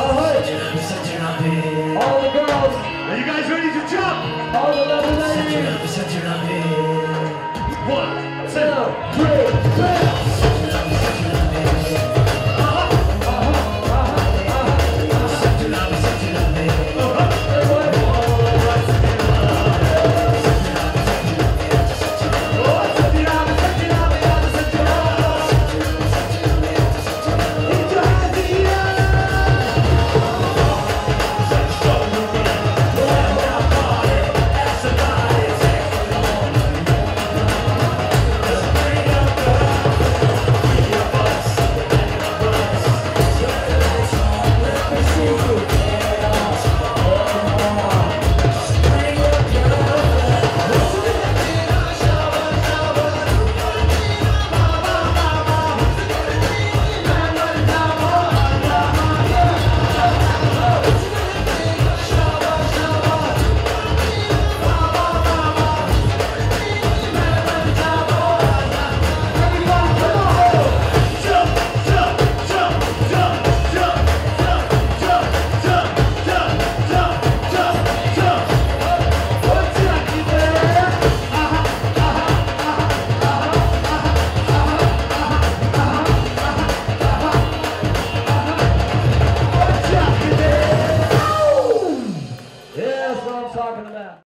All the girls, are you guys ready to jump? All the lovely ladies, one, two, three, four.